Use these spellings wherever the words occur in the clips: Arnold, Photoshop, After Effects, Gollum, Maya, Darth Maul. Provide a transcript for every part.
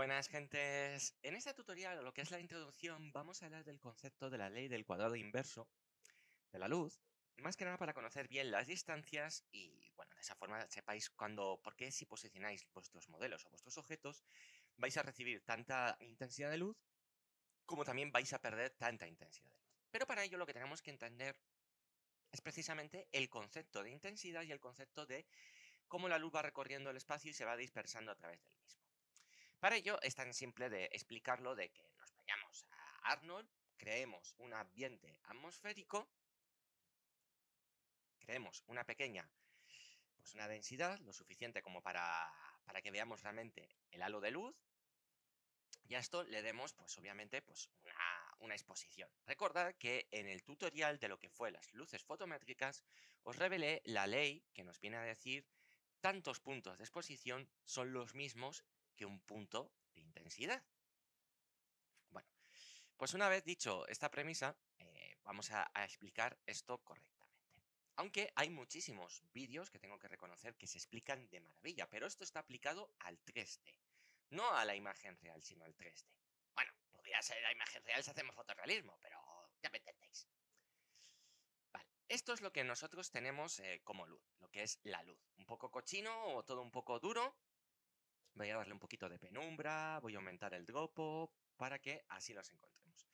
Buenas gentes, en este tutorial, lo que es la introducción, vamos a hablar del concepto de la ley del cuadrado inverso de la luz, más que nada para conocer bien las distancias y, bueno, de esa forma sepáis por qué si posicionáis vuestros modelos o vuestros objetos vais a recibir tanta intensidad de luz como también vais a perder tanta intensidad de luz. Pero para ello lo que tenemos que entender es precisamente el concepto de intensidad y el concepto de cómo la luz va recorriendo el espacio y se va dispersando a través del mismo. Para ello es tan simple de explicarlo de que nos vayamos a Arnold, creemos un ambiente atmosférico, creemos una pequeña, pues una densidad, lo suficiente como para que veamos realmente el halo de luz, y a esto le demos, pues obviamente, pues una exposición. Recordad que en el tutorial de lo que fue las luces fotométricas os revelé la ley que nos viene a decir tantos puntos de exposición son los mismos que un punto de intensidad. Bueno, pues una vez dicho esta premisa, vamos a explicar esto correctamente. Aunque hay muchísimos vídeos que tengo que reconocer que se explican de maravilla, pero esto está aplicado al 3D. No a la imagen real, sino al 3D. Bueno, podría ser la imagen real si hacemos fotorrealismo, pero ya me entendéis. Vale, esto es lo que nosotros tenemos como luz, lo que es la luz. Un poco cochino o todo un poco duro. Voy a darle un poquito de penumbra, voy a aumentar el dropo para que así los encontremos.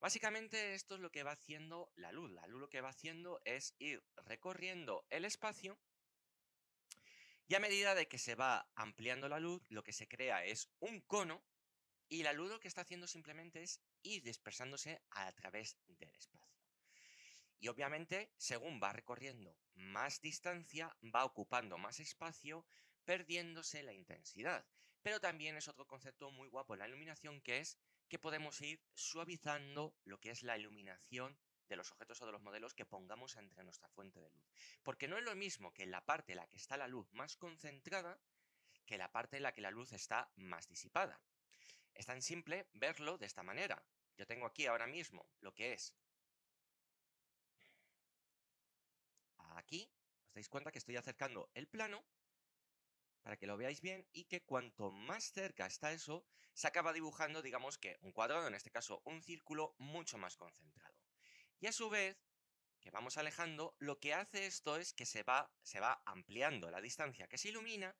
Básicamente esto es lo que va haciendo la luz. La luz lo que va haciendo es ir recorriendo el espacio y a medida de que se va ampliando la luz, lo que se crea es un cono y la luz lo que está haciendo simplemente es ir dispersándose a través del espacio. Y obviamente, según va recorriendo más distancia, va ocupando más espacio, perdiéndose la intensidad. Pero también es otro concepto muy guapo en la iluminación, que es que podemos ir suavizando lo que es la iluminación de los objetos o de los modelos que pongamos entre nuestra fuente de luz. Porque no es lo mismo que en la parte en la que está la luz más concentrada que la parte en la que la luz está más disipada. Es tan simple verlo de esta manera. Yo tengo aquí ahora mismo lo que es aquí. Os dais cuenta que estoy acercando el plano para que lo veáis bien y que cuanto más cerca está eso, se acaba dibujando, digamos que un cuadrado, en este caso un círculo, mucho más concentrado. Y a su vez, que vamos alejando, lo que hace esto es que se va ampliando la distancia que se ilumina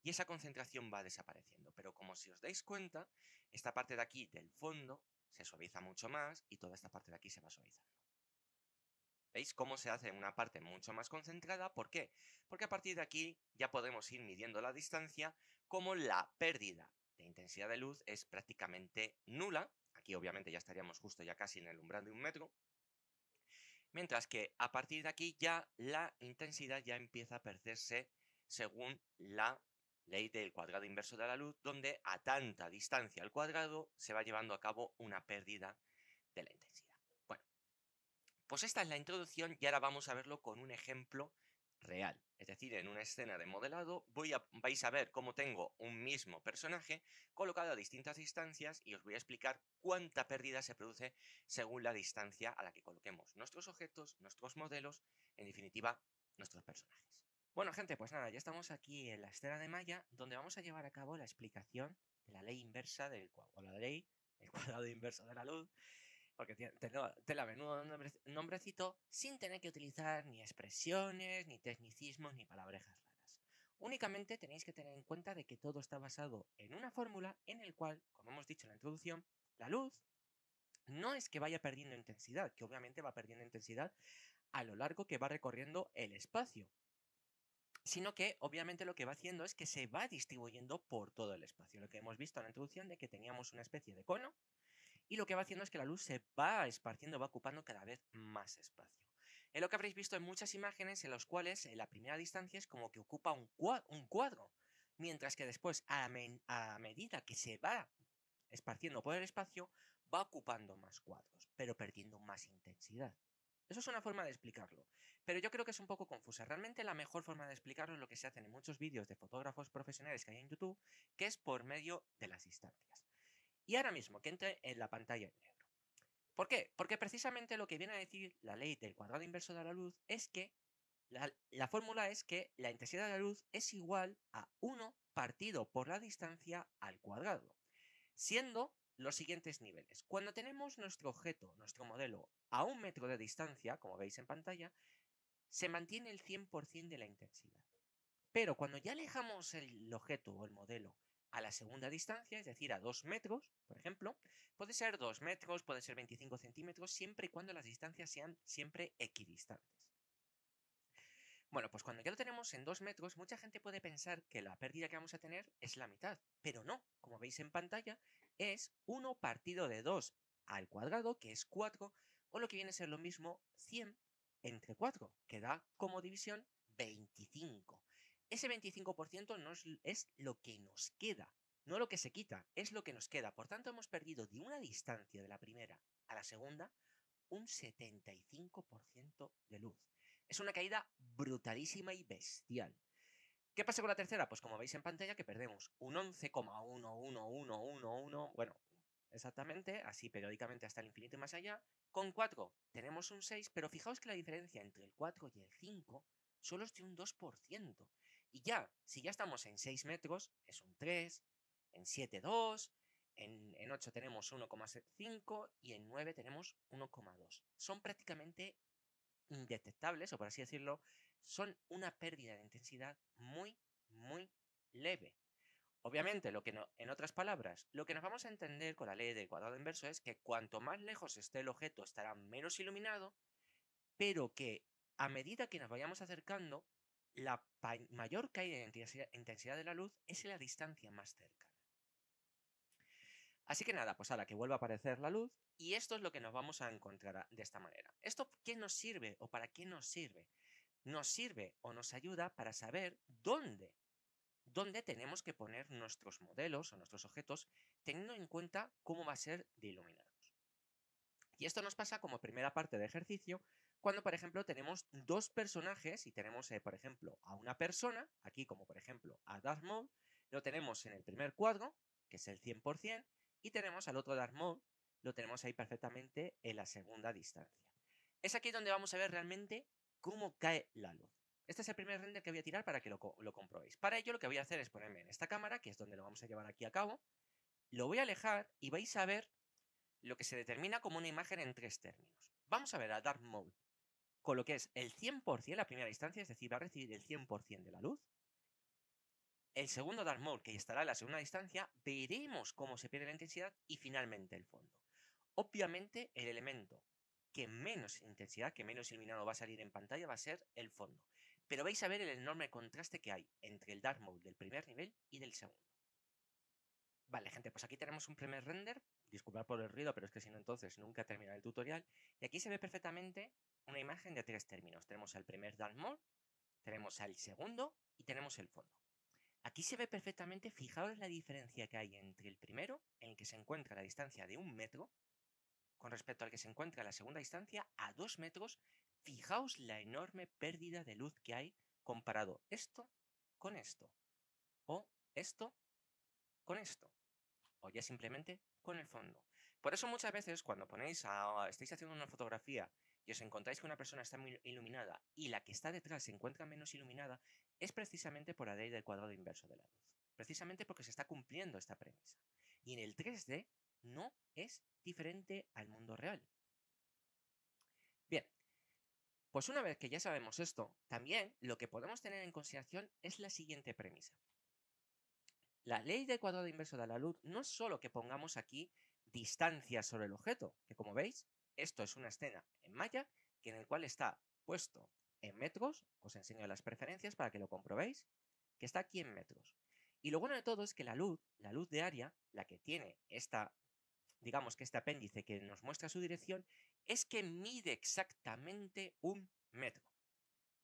y esa concentración va desapareciendo. Pero como si os dais cuenta, esta parte de aquí del fondo se suaviza mucho más y toda esta parte de aquí se va suavizando. ¿Veis cómo se hace una parte mucho más concentrada? ¿Por qué? Porque a partir de aquí ya podemos ir midiendo la distancia, como la pérdida de intensidad de luz es prácticamente nula. Aquí obviamente ya estaríamos justo ya casi en el umbral de 1 metro. Mientras que a partir de aquí ya la intensidad ya empieza a perderse según la ley del cuadrado inverso de la luz, donde a tanta distancia al cuadrado se va llevando a cabo una pérdida de la intensidad. Bueno, pues esta es la introducción y ahora vamos a verlo con un ejemplo real. Es decir, en una escena de modelado vais a ver cómo tengo un mismo personaje colocado a distintas distancias y os voy a explicar cuánta pérdida se produce según la distancia a la que coloquemos nuestros objetos, nuestros modelos, en definitiva, nuestros personajes. Bueno, gente, pues nada, ya estamos aquí en la escena de Maya, donde vamos a llevar a cabo la explicación de la ley inversa del cuadrado inverso de la luz, porque tela menudo nombrecito, sin tener que utilizar ni expresiones, ni tecnicismos, ni palabrejas raras. Únicamente tenéis que tener en cuenta de que todo está basado en una fórmula en el cual, como hemos dicho en la introducción, la luz no es que vaya perdiendo intensidad, que obviamente va perdiendo intensidad a lo largo que va recorriendo el espacio, sino que obviamente lo que va haciendo es que se va distribuyendo por todo el espacio. Lo que hemos visto en la introducción de que teníamos una especie de cono, y lo que va haciendo es que la luz se va esparciendo, va ocupando cada vez más espacio. Es lo que habréis visto en muchas imágenes en las cuales la primera distancia es como que ocupa un cuadro, mientras que después, a medida que se va esparciendo por el espacio, va ocupando más cuadros, pero perdiendo más intensidad. Eso es una forma de explicarlo, pero yo creo que es un poco confusa. Realmente la mejor forma de explicarlo es lo que se hace en muchos vídeos de fotógrafos profesionales que hay en YouTube, que es por medio de las distancias. Y ahora mismo que entre en la pantalla en negro. ¿Por qué? Porque precisamente lo que viene a decir la ley del cuadrado inverso de la luz es que la fórmula es que la intensidad de la luz es igual a 1 partido por la distancia al cuadrado. siendo los siguientes niveles. Cuando tenemos nuestro objeto, nuestro modelo, a 1 metro de distancia, como veis en pantalla, se mantiene el 100% de la intensidad. Pero cuando ya alejamos el objeto o el modelo a la segunda distancia, es decir, a 2 metros, por ejemplo, puede ser 2 metros, puede ser 25 centímetros, siempre y cuando las distancias sean siempre equidistantes. Bueno, pues cuando ya lo tenemos en 2 metros, mucha gente puede pensar que la pérdida que vamos a tener es la mitad, pero no, como veis en pantalla, es 1 partido de 2 al cuadrado, que es 4, o lo que viene a ser lo mismo, 100 entre 4, que da como división 25. Ese 25% no es lo que nos queda, no lo que se quita, es lo que nos queda. Por tanto, hemos perdido de una distancia de la primera a la segunda un 75% de luz. Es una caída brutalísima y bestial. ¿Qué pasa con la tercera? Pues como veis en pantalla que perdemos un 11,11111, bueno, exactamente, así periódicamente hasta el infinito y más allá. Con 4 tenemos un 6, pero fijaos que la diferencia entre el 4 y el 5 solo es de un 2%. Y ya, si ya estamos en 6 metros, es un 3, en 7, 2, en 8 tenemos 1,5 y en 9 tenemos 1,2. Son prácticamente indetectables, o por así decirlo, son una pérdida de intensidad muy, muy leve. Obviamente, en otras palabras, lo que nos vamos a entender con la ley del cuadrado inverso es que cuanto más lejos esté el objeto estará menos iluminado, pero que a medida que nos vayamos acercando, la mayor caída de intensidad de la luz es en la distancia más cercana. Así que nada, pues ahora que vuelva a aparecer la luz, y esto es lo que nos vamos a encontrar de esta manera. ¿Esto qué nos sirve o para qué nos sirve? Nos sirve o nos ayuda para saber dónde tenemos que poner nuestros modelos o nuestros objetos, teniendo en cuenta cómo va a ser de iluminados. Y esto nos pasa como primera parte de ejercicio, cuando por ejemplo tenemos dos personajes y tenemos por ejemplo a una persona, aquí como por ejemplo a Darth Maul, lo tenemos en el primer cuadro, que es el 100%, y tenemos al otro Darth Maul, lo tenemos ahí perfectamente en la segunda distancia. Es aquí donde vamos a ver realmente cómo cae la luz. Este es el primer render que voy a tirar para que lo comprobéis. Para ello lo que voy a hacer es ponerme en esta cámara, que es donde lo vamos a llevar aquí a cabo, lo voy a alejar y vais a ver lo que se determina como una imagen en tres términos. Vamos a ver a Darth Maul con lo que es el 100% la primera distancia, es decir, va a recibir el 100% de la luz. El segundo Darth Maul, que estará en la segunda distancia, veremos cómo se pierde la intensidad y finalmente el fondo. Obviamente el elemento que menos intensidad, que menos iluminado va a salir en pantalla va a ser el fondo. Pero vais a ver el enorme contraste que hay entre el Darth Maul del primer nivel y del segundo. Vale, gente, pues aquí tenemos un primer render. Disculpad por el ruido, pero es que si no entonces nunca terminaré el tutorial. Y aquí se ve perfectamente una imagen de tres términos. Tenemos al primer Darth Maul, tenemos al segundo y tenemos el fondo. Aquí se ve perfectamente, fijaos la diferencia que hay entre el primero, en el que se encuentra la distancia de 1 metro, con respecto al que se encuentra la segunda distancia a 2 metros. Fijaos la enorme pérdida de luz que hay comparado esto con esto, o esto con esto, o ya simplemente con el fondo. Por eso muchas veces cuando estáis haciendo una fotografía y os encontráis que una persona está muy iluminada y la que está detrás se encuentra menos iluminada, es precisamente por la ley del cuadrado inverso de la luz. Precisamente porque se está cumpliendo esta premisa. Y en el 3D no es diferente al mundo real. Bien, pues una vez que ya sabemos esto, también lo que podemos tener en consideración es la siguiente premisa. La ley del cuadrado inverso de la luz no es solo que pongamos aquí distancias sobre el objeto, que como veis, esto es una escena en Maya, en el cual está puesto en metros, os enseño las preferencias para que lo comprobéis, que está aquí en metros. Y lo bueno de todo es que la luz de área, la que tiene este apéndice que nos muestra su dirección, es que mide exactamente 1 metro.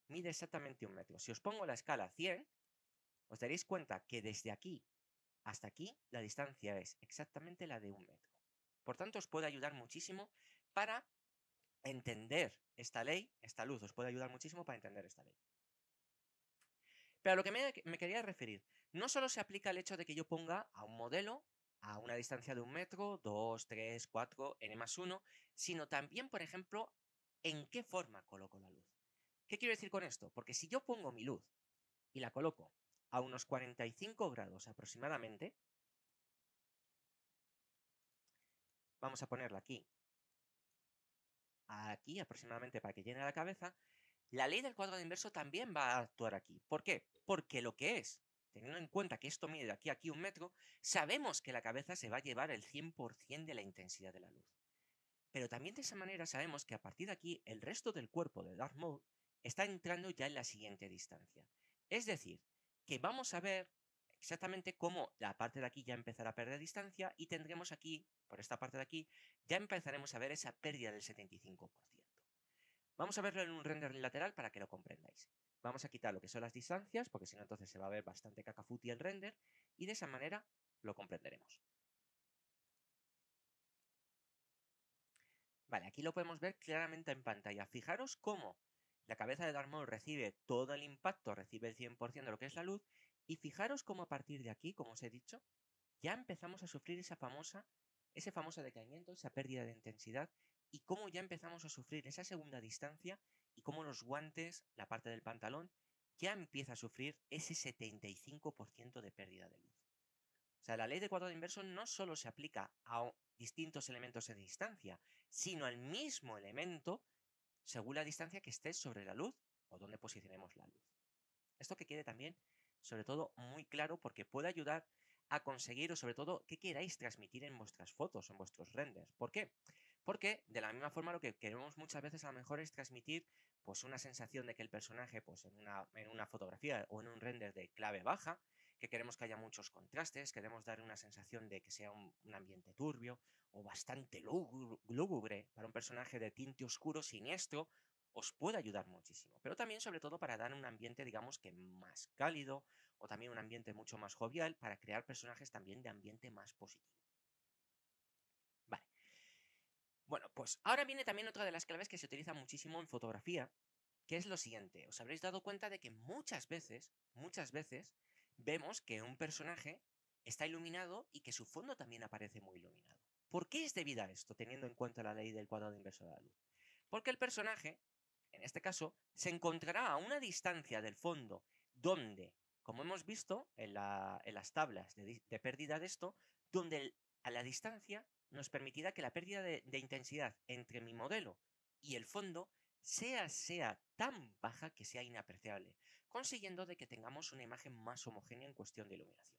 Mide exactamente 1 metro. Si os pongo la escala 100, os daréis cuenta que desde aquí hasta aquí la distancia es exactamente la de 1 metro. Por tanto, os puede ayudar muchísimo para entender esta ley, esta luz. Os puede ayudar muchísimo para entender esta ley. Pero a lo que me quería referir, no solo se aplica el hecho de que yo ponga a un modelo a una distancia de 1 metro, 2, 3, 4, n+1, sino también, por ejemplo, en qué forma coloco la luz. ¿Qué quiero decir con esto? Porque si yo pongo mi luz y la coloco a unos 45 grados aproximadamente, Vamos a ponerla aquí. Aquí aproximadamente para que llene la cabeza. La ley del cuadrado inverso también va a actuar aquí. ¿Por qué? Porque lo que es, teniendo en cuenta que esto mide de aquí a aquí 1 metro, sabemos que la cabeza se va a llevar el 100% de la intensidad de la luz. Pero también de esa manera sabemos que a partir de aquí el resto del cuerpo de Darth Maul está entrando ya en la siguiente distancia. Es decir, que vamos a ver exactamente cómo la parte de aquí ya empezará a perder distancia y tendremos aquí, por esta parte de aquí, ya empezaremos a ver esa pérdida del 75%. Vamos a verlo en un render lateral para que lo comprendáis. Vamos a quitar lo que son las distancias, porque si no entonces se va a ver bastante cacafuti el render, y de esa manera lo comprenderemos. Vale, aquí lo podemos ver claramente en pantalla. Fijaros cómo la cabeza de Darth Maul recibe todo el impacto, recibe el 100% de lo que es la luz. Y fijaros cómo a partir de aquí, como os he dicho, ya empezamos a sufrir ese famoso decaimiento, esa pérdida de intensidad, y cómo ya empezamos a sufrir esa segunda distancia, y cómo los guantes, la parte del pantalón, ya empieza a sufrir ese 75% de pérdida de luz. O sea, la ley de cuadrado inverso no solo se aplica a distintos elementos de distancia, sino al mismo elemento según la distancia que esté sobre la luz o donde posicionemos la luz. Esto que quede también sobre todo muy claro, porque puede ayudar a conseguir, o sobre todo, que queráis transmitir en vuestras fotos, en vuestros renders. ¿Por qué? Porque de la misma forma lo que queremos muchas veces a lo mejor es transmitir pues una sensación de que el personaje pues en una fotografía o en un render de clave baja, que queremos que haya muchos contrastes, queremos dar una sensación de que sea un ambiente turbio o bastante lúgubre para un personaje de tinte oscuro, siniestro. Os puede ayudar muchísimo, pero también sobre todo para dar un ambiente, digamos, que más cálido, o también un ambiente mucho más jovial, para crear personajes también de ambiente más positivo. Vale. Bueno, pues ahora viene también otra de las claves que se utiliza muchísimo en fotografía, que es lo siguiente. Os habréis dado cuenta de que muchas veces vemos que un personaje está iluminado y que su fondo también aparece muy iluminado. ¿Por qué es debido a esto, teniendo en cuenta la ley del cuadrado inverso de la luz? Porque el personaje, en este caso, se encontrará a una distancia del fondo donde, como hemos visto en las tablas de pérdida de esto, donde a la distancia nos permitirá que la pérdida de intensidad entre mi modelo y el fondo sea tan baja que sea inapreciable, consiguiendo de que tengamos una imagen más homogénea en cuestión de iluminación.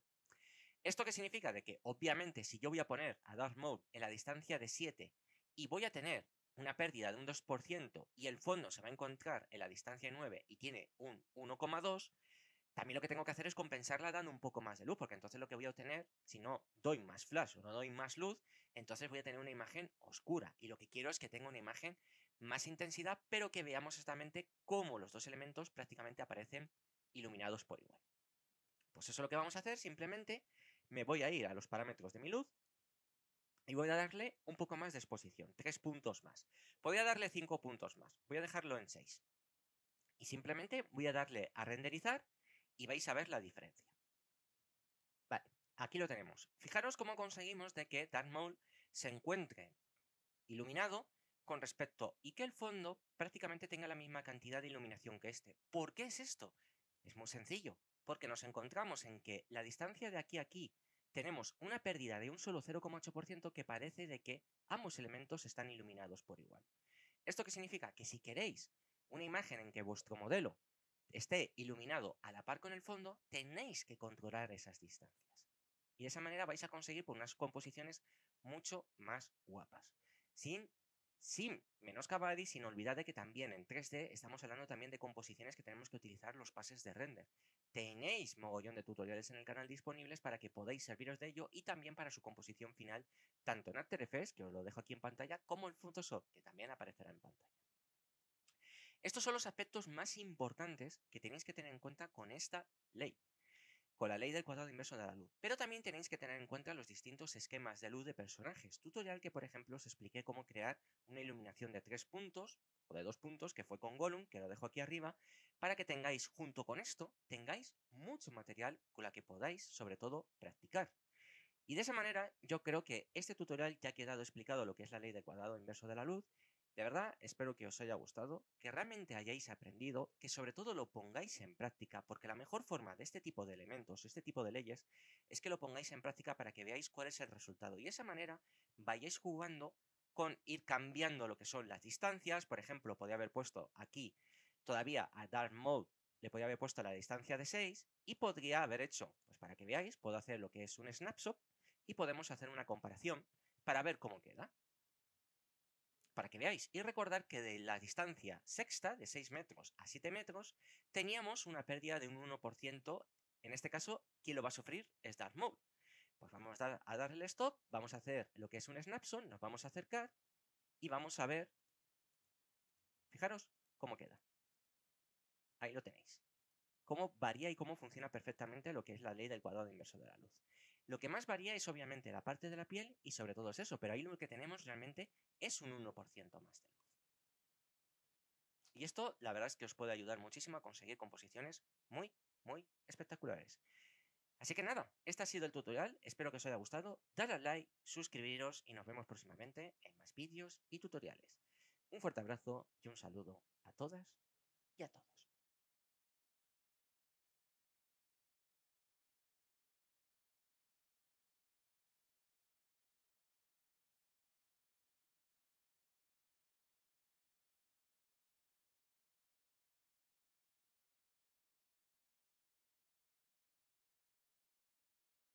¿Esto qué significa? De que, obviamente, si yo voy a poner a Darth Maul en la distancia de 7 y voy a tener una pérdida de un 2% y el fondo se va a encontrar en la distancia 9 y tiene un 1,2, también lo que tengo que hacer es compensarla dando un poco más de luz, porque entonces lo que voy a obtener, si no doy más flash o no doy más luz, entonces voy a tener una imagen oscura, y lo que quiero es que tenga una imagen más intensidad, pero que veamos exactamente cómo los dos elementos prácticamente aparecen iluminados por igual. Pues eso es lo que vamos a hacer, simplemente me voy a ir a los parámetros de mi luz, y voy a darle un poco más de exposición, 3 puntos más. Podría darle 5 puntos más, voy a dejarlo en 6. Y simplemente voy a darle a renderizar y vais a ver la diferencia. Vale, aquí lo tenemos. Fijaros cómo conseguimos de que Darth Maul se encuentre iluminado con respecto y que el fondo prácticamente tenga la misma cantidad de iluminación que este. ¿Por qué es esto? Es muy sencillo, porque nos encontramos en que la distancia de aquí a aquí tenemos una pérdida de un solo 0,8% que parece de que ambos elementos están iluminados por igual. ¿Esto qué significa? Que si queréis una imagen en que vuestro modelo esté iluminado a la par con el fondo, tenéis que controlar esas distancias. Y de esa manera vais a conseguir unas composiciones mucho más guapas. Sin menoscabar y sin olvidar de que también en 3D estamos hablando también de composiciones que tenemos que utilizar los pases de render. Tenéis mogollón de tutoriales en el canal disponibles para que podáis serviros de ello y también para su composición final, tanto en After Effects, que os lo dejo aquí en pantalla, como en Photoshop, que también aparecerá en pantalla. Estos son los aspectos más importantes que tenéis que tener en cuenta con esta ley, con la ley del cuadrado inverso de la luz. Pero también tenéis que tener en cuenta los distintos esquemas de luz de personajes. Tutorial que, por ejemplo, os expliqué cómo crear una iluminación de 3 puntos o de 2 puntos, que fue con Gollum, que lo dejo aquí arriba, para que tengáis, junto con esto, tengáis mucho material con la que podáis, sobre todo, practicar. Y de esa manera, yo creo que este tutorial ya ha quedado explicado lo que es la ley del cuadrado inverso de la luz, De verdad, espero que os haya gustado, que realmente hayáis aprendido, que sobre todo lo pongáis en práctica, porque la mejor forma de este tipo de elementos, este tipo de leyes, es que lo pongáis en práctica para que veáis cuál es el resultado. Y de esa manera vayáis jugando con ir cambiando lo que son las distancias. Por ejemplo, podría haber puesto aquí, todavía a Darth Maul le podría haber puesto la distancia de 6 y podría haber hecho, pues para que veáis, puedo hacer lo que es un snapshot y podemos hacer una comparación para ver cómo queda. Para que veáis, y recordar que de la distancia sexta, de 6 metros a 7 metros, teníamos una pérdida de un 1%, en este caso, quien lo va a sufrir es Darth Maul. Pues vamos a darle el stop, vamos a hacer lo que es un snapshot, nos vamos a acercar y vamos a ver, fijaros cómo queda. Ahí lo tenéis. Cómo varía y cómo funciona perfectamente lo que es la ley del cuadrado inverso de la luz. Lo que más varía es obviamente la parte de la piel y sobre todo es eso, pero ahí lo que tenemos realmente es un 1% más de luz. Y esto la verdad es que os puede ayudar muchísimo a conseguir composiciones muy, muy espectaculares. Así que nada, este ha sido el tutorial, espero que os haya gustado, dadle al like, suscribiros y nos vemos próximamente en más vídeos y tutoriales. Un fuerte abrazo y un saludo a todas y a todos.